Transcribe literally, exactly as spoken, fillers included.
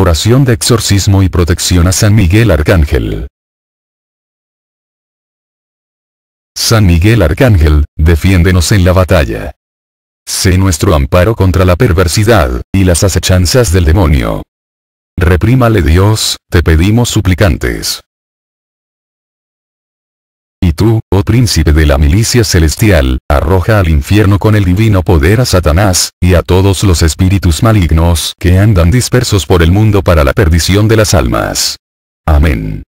Oración de exorcismo y protección a San Miguel Arcángel. San Miguel Arcángel, defiéndenos en la batalla. Sé nuestro amparo contra la perversidad y las acechanzas del demonio. Reprímale Dios, te pedimos suplicantes. Y tú, oh príncipe de la milicia celestial, arroja al infierno con el divino poder a Satanás, y a todos los espíritus malignos que andan dispersos por el mundo para la perdición de las almas. Amén.